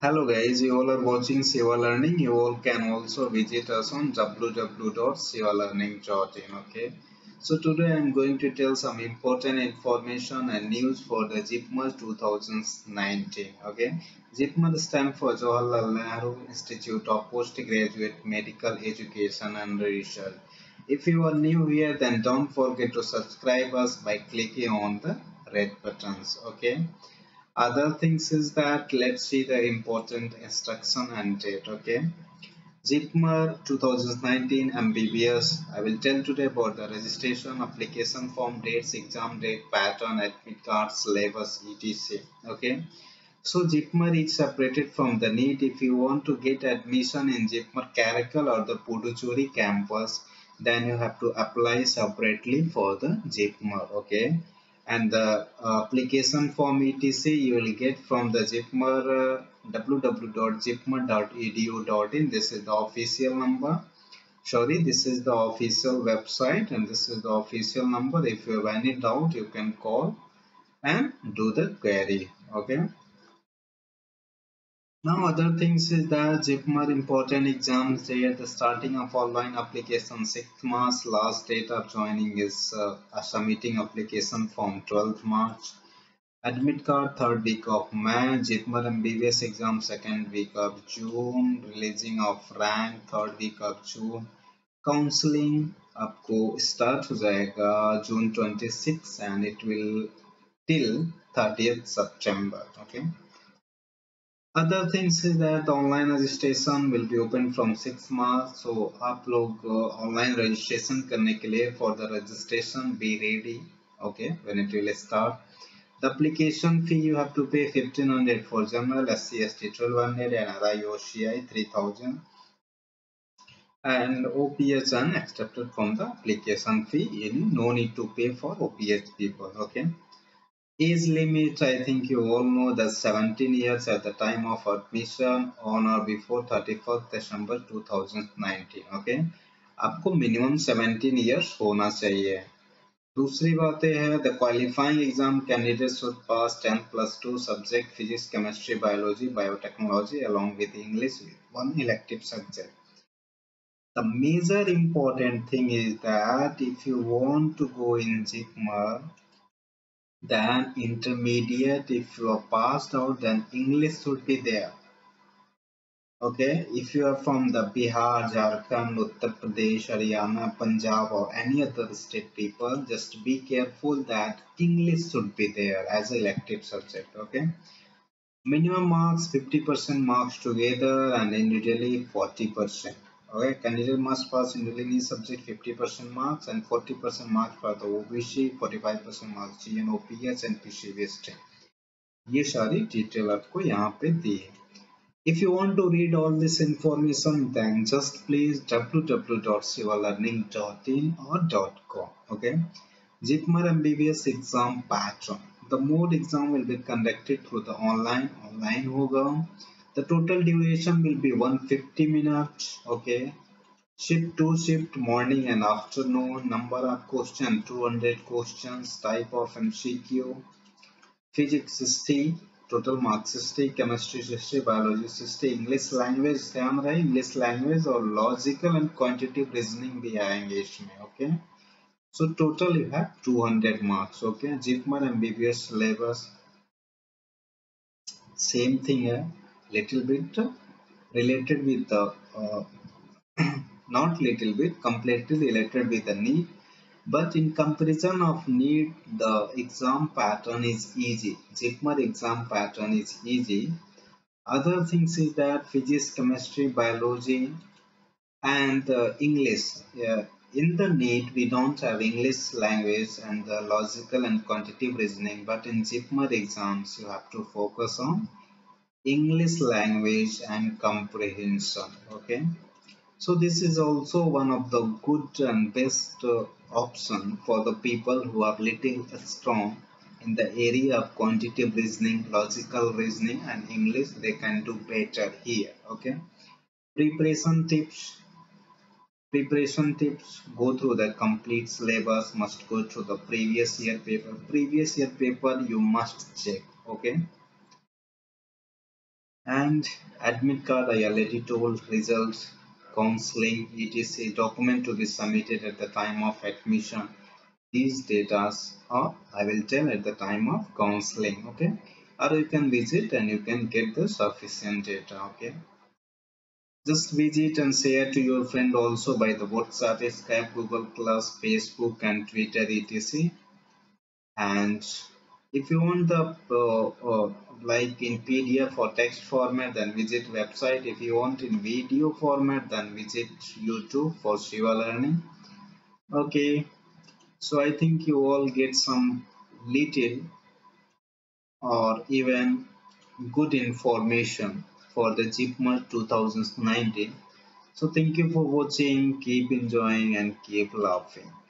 Hello guys, you all are watching Shiva Learning. You all can also visit us on www.shivalearning.in. Okay, so today I am going to tell some important information and news for the JIPMER 2019. Okay, JIPMER stands for Jawaharlal Nehru Institute of Postgraduate Medical Education and Research. If you are new here, then don't forget to subscribe us by clicking on the red buttons. Okay. Other things is that let's see the important instruction and date. Okay, JIPMER 2019 MBBS. I will tell today about the registration, application form, dates, exam date, pattern, admit cards, syllabus, etc. Okay, so JIPMER is separated from the NEET. If you want to get admission in JIPMER Karikal or the Puducherry campus, then you have to apply separately for the JIPMER. Okay. And the application form etc you will get from the JIPMER www.jipmer.edu.in. This is the official number, this is the official website, and this is the official number. If you have any doubt, you can call and do the query. Okay, now other things is that JIPMER important exams date. The starting of online application 6th March. Last date of joining is submitting application form 12th March. Admit card 3rd week of May. JIPMER MBBS exam 2nd week of June. Releasing of rank 3rd week of June. Counseling आपको start हो जाएगा June 26 and it will till 30th September. Okay. Other things is that online registration will be open from 6th March. So आप लोग online registration करने के लिए for the registration be ready. Okay, when it will start. The application fee you have to pay 1500 for general, SC/ST 1200 and RI/OCI 3000. And OPH and accepted from the application fee. No need to pay for OPH people. Okay. Age limit, I think you all know that 17 years at the time of admission on or before 31st December 2019. Okay, आपको minimum 17 years होना चाहिए. दूसरी बात यह है, the qualifying exam candidates should pass 10+2 subject physics, chemistry, biology, biotechnology along with English with one elective subject. The major important thing is that if you want to go in JIPMER, then intermediate, if you are passed out, then English should be there. Okay, if you are from the Bihar, Jharkhand, Uttar Pradesh, Haryana, Punjab or any other state people, just be careful that English should be there as elective subject. Okay, minimum marks 50% marks together and individually 40%. Okay, candidate must pass individually subject 50% marks and 40% marks for the OBC, 45% marks GN, OPS and PCBS. ये सारी detail आपको यहाँ पे दी है. If you want to read all this information, then just please www.shivalearning.in or .com. Okay. JIPMER MBBS exam pattern. The mode exam will be conducted through the online होगा. The total duration will be 150 minutes. Okay. Shift to shift, morning and afternoon. Number of question 200 questions. Type of MCQ. Physics 60. Total marks 60. Chemistry 60. Biology 60. English language. ध्यान रहे English language और logical and quantitative reasoning भी आएंगे इसमें. Okay. So total you have 200 marks. Okay. JIPMER MBBS syllabus. Same thing है. Little bit related with the not little bit, completely related with the NEET, but in comparison of NEET, the exam pattern is easy. JIPMER exam pattern is easy. Other things is that physics, chemistry, biology, and English. Yeah. In the NEET, we don't have English language and the logical and quantitative reasoning, but in JIPMER exams, you have to focus on English language and comprehension. Okay, so this is also one of the good and best option for the people who are little strong in the area of quantitative reasoning, logical reasoning and English. They can do better here. Okay, preparation tips: go through the complete syllabus, must go through the previous year paper you must check. Okay, and admit card I already told, results, counseling, it is a document to be submitted at the time of admission. These data are I will tell at the time of counseling. Okay, or you can visit and you can get the sufficient data. Okay, just visit and share to your friend also by the WhatsApp, Skype, Google Class, Facebook and Twitter etc. And if you want the like in PDF or text format, then visit website. If you want in video format, then visit YouTube for Shiva Learning. Okay, so I think you all get some little or even good information for the GPMR 2019. So thank you for watching, keep enjoying and keep laughing.